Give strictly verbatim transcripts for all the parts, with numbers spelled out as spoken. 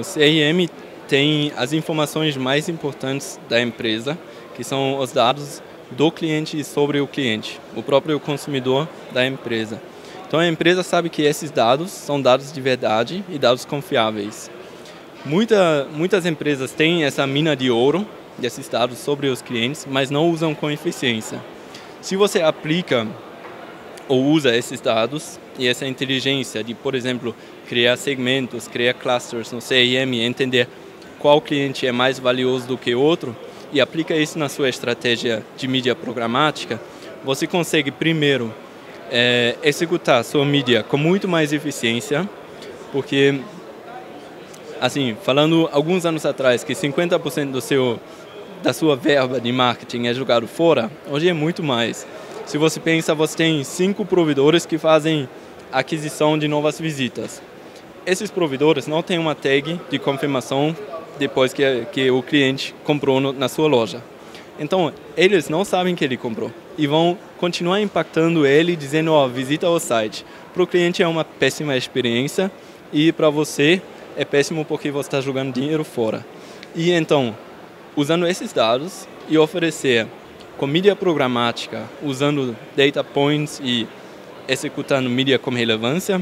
O C R M tem as informações mais importantes da empresa, que são os dados do cliente e sobre o cliente, o próprio consumidor da empresa. Então a empresa sabe que esses dados são dados de verdade e dados confiáveis. Muita, muitas empresas têm essa mina de ouro desses dados sobre os clientes, mas não usam com eficiência. Se você aplica ou usa esses dados e essa inteligência de, por exemplo, criar segmentos, criar clusters no C R M, entender qual cliente é mais valioso do que outro e aplica isso na sua estratégia de mídia programática, você consegue primeiro é, executar sua mídia com muito mais eficiência, porque, assim, falando alguns anos atrás que cinquenta por cento do seu, da sua verba de marketing é jogado fora, hoje é muito mais. Se você pensa, você tem cinco provedores que fazem aquisição de novas visitas. Esses provedores não têm uma tag de confirmação depois que, que o cliente comprou no, na sua loja. Então, eles não sabem que ele comprou e vão continuar impactando ele, dizendo, ó, visita o site. Para o cliente é uma péssima experiência e para você é péssimo porque você está jogando dinheiro fora. E então, usando esses dados e oferecer com mídia programática, usando data points e executando mídia com relevância,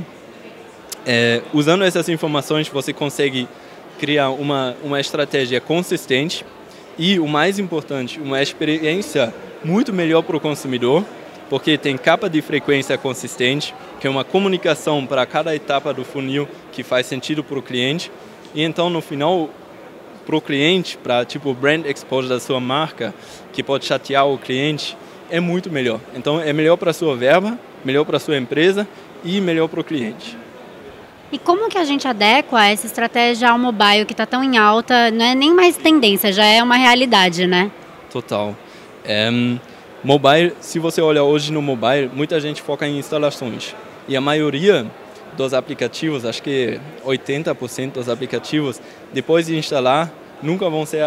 é, usando essas informações você consegue criar uma, uma estratégia consistente e, o mais importante, uma experiência muito melhor para o consumidor, porque tem capa de frequência consistente, que é uma comunicação para cada etapa do funil que faz sentido para o cliente. E então, no final, para o cliente, para tipo brand exposure da sua marca, que pode chatear o cliente, é muito melhor. Então é melhor para a sua verba, melhor para a sua empresa e melhor para o cliente. E como que a gente adequa essa estratégia ao mobile que está tão em alta? Não é nem mais tendência, já é uma realidade, né? Total. É, mobile, se você olha hoje no mobile, muita gente foca em instalações. E a maioria dos aplicativos, acho que oitenta por cento dos aplicativos, depois de instalar, nunca vão ser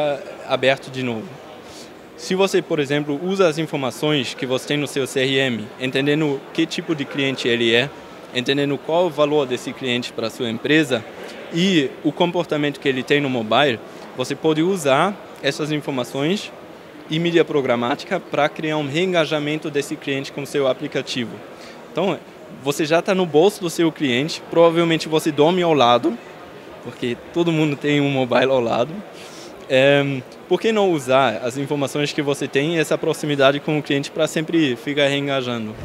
abertos de novo. Se você, por exemplo, usa as informações que você tem no seu C R M, entendendo que tipo de cliente ele é, entendendo qual o valor desse cliente para a sua empresa e o comportamento que ele tem no mobile, você pode usar essas informações e mídia programática para criar um reengajamento desse cliente com o seu aplicativo. Então, você já está no bolso do seu cliente, provavelmente você dorme ao lado, porque todo mundo tem um mobile ao lado. É, por que não usar as informações que você tem e essa proximidade com o cliente para sempre ficar reengajando?